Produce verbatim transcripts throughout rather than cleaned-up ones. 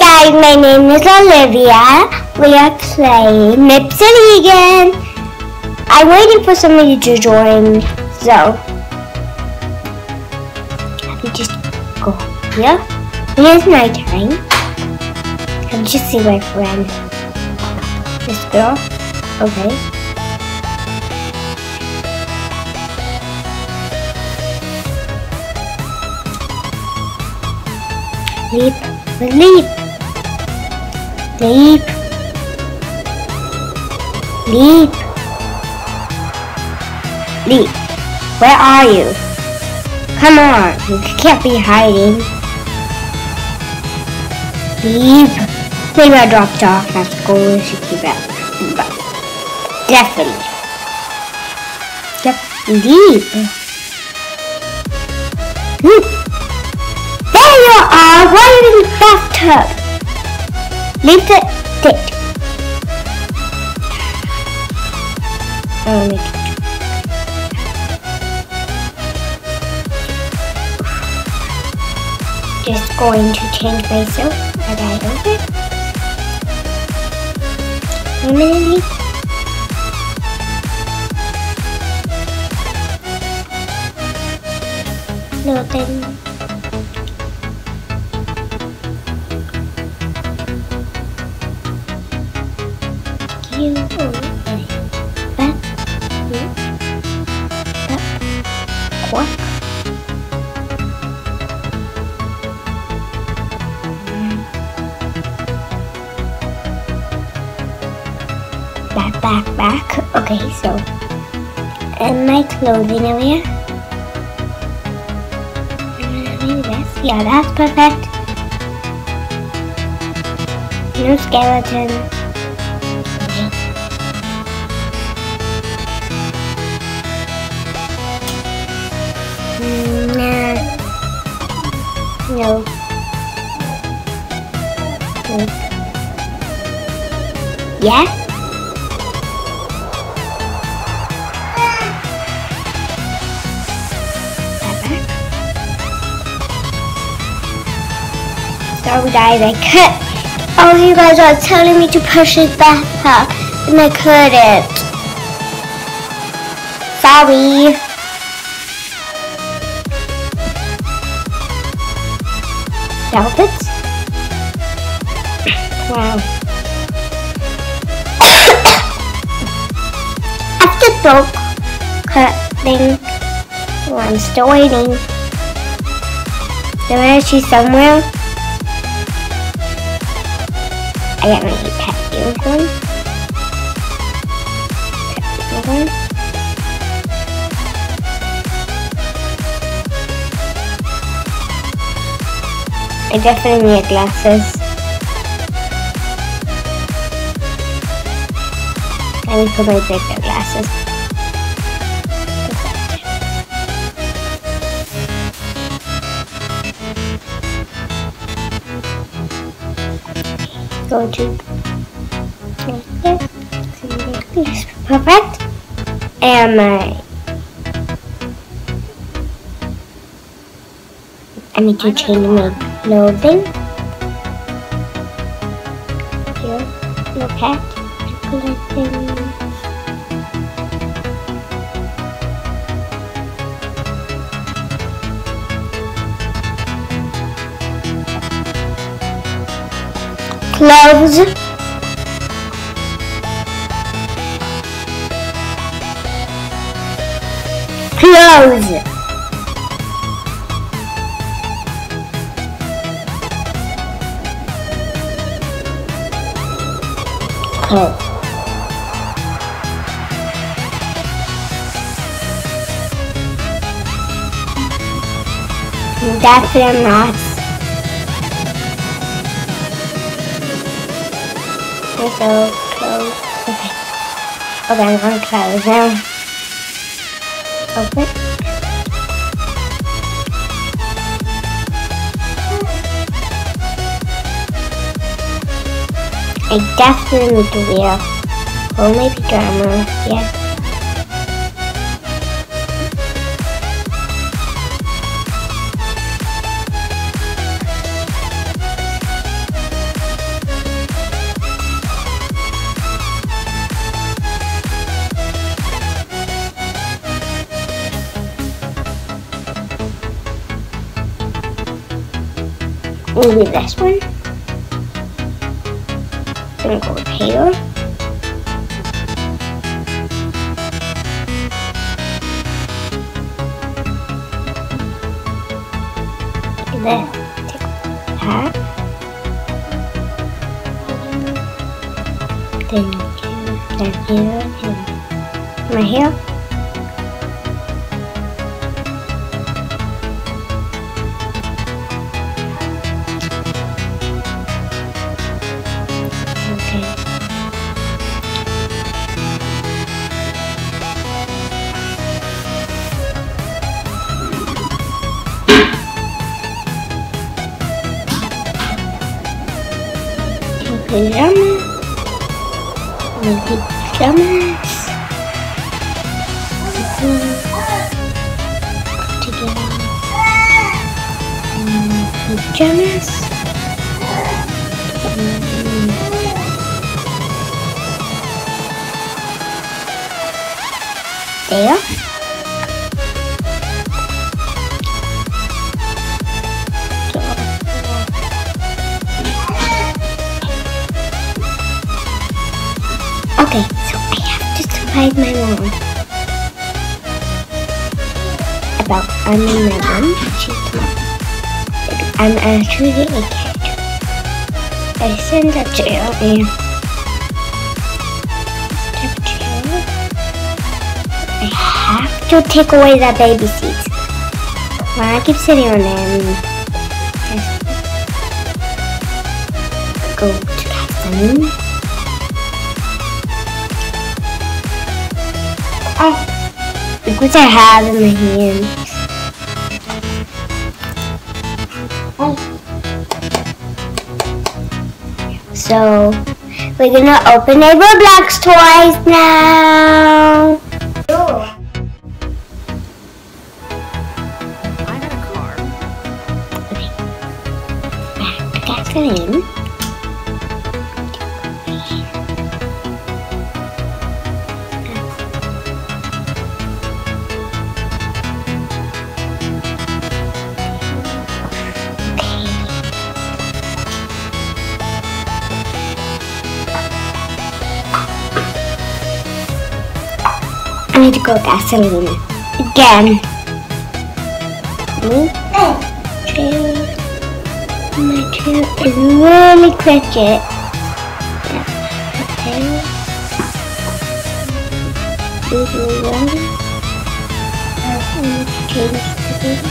guys, my name is Olivia. We are playing Mip City again. I'm waiting for somebody to join, so let me just go here. Here's my time. Let me just see my friend. This girl. Okay. Leap, leap, leap, leap, leap. Where are you? Come on, you can't be hiding. Leap. Maybe I dropped off at school. She came back, but definitely. Yep, leap. Leap. Uh, why are you in the bathtub? Leave the date. Oh, make it. Just going to change myself and I don't care. Wait a minute, leave. No, then. You back, back, quack. Back, back, back. Okay, so and my clothing area. Yeah, that's perfect. No skeleton. Nah. No. No. Yeah? Sorry guys, I couldn't. All you guys are telling me to push this bathtub and I couldn't. Sorry. Outfits. Wow. After broke cutting. Oh, I'm still waiting. There is she somewhere. I got my pet unicorn. Pet unicorn. I definitely need glasses. I need to put my bigger glasses. Go to right there. Perfect. And my I need to change my clothing. Here, look at clothing. Clothes. Clothes. Oh. That's not. Okay, so close. Okay. Okay, I'm gonna close now. Open. I definitely need to wear all my pajamas, yes. Maybe this one. I'm gonna go here. And then take that. Then down here and right here. Pajamas, maybe pajamas, together, pajamas, there, okay, so I have to surprise my mom. About I'm in my mom. She's mom. I'm actually a cat. I send a jail and step jail. I have to take away that baby seat. Why I keep sitting on them? Go to cat them. Oh, look what I have in my hand. Oh. So, we're gonna open a Roblox toys now. Cool. I got a car. Okay. Back, that's the name. I need to go gasoline again. Me, trail. My trail is really cricket. Okay. Do the one. And change the baby.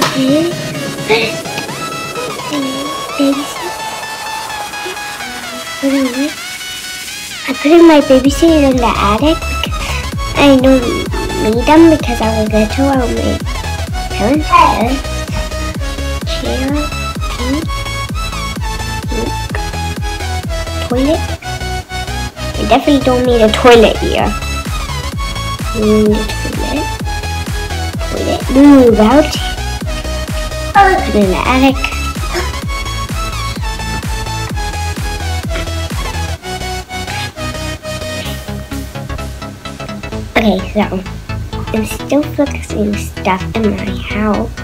Okay. And baby. I put in my baby seat in the attic. I don't need them because I was little and my parents were there. Chair, pink, pink, toilet. I definitely don't need a toilet here. I need a toilet. Toilet. Move out. Put it in the attic. Okay, so I'm still fixing stuff in my house.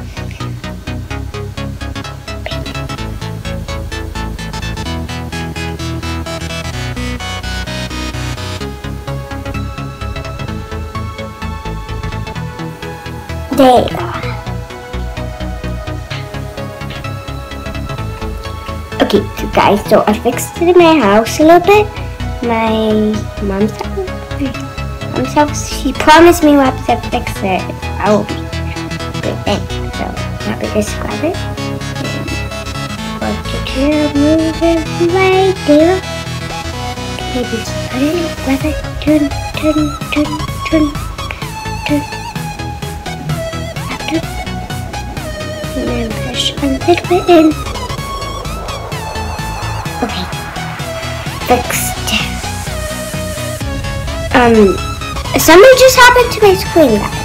There. Okay, so guys, so I fixed it in my house a little bit. My mom's house. She promised me once I fix it, I will be a good thing. So, let me just grab it. Grab the chair, move it right there. Maybe just put it in, grab it, turn, turn, turn, turn, turn. After. And then push a little bit in. Okay. Fixed. Um. Something just happened to my screen, guys.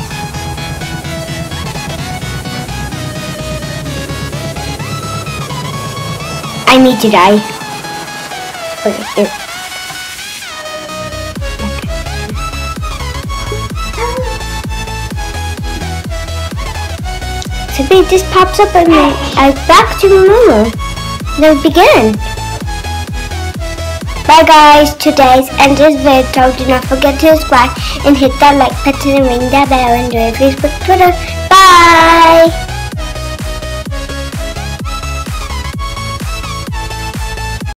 I need to die. Okay. something just pops up and I'm back to normal. Let's begin. Bye guys, today's end is video. Do not forget to subscribe and hit that like button and ring that bell and join Facebook, Twitter. Bye!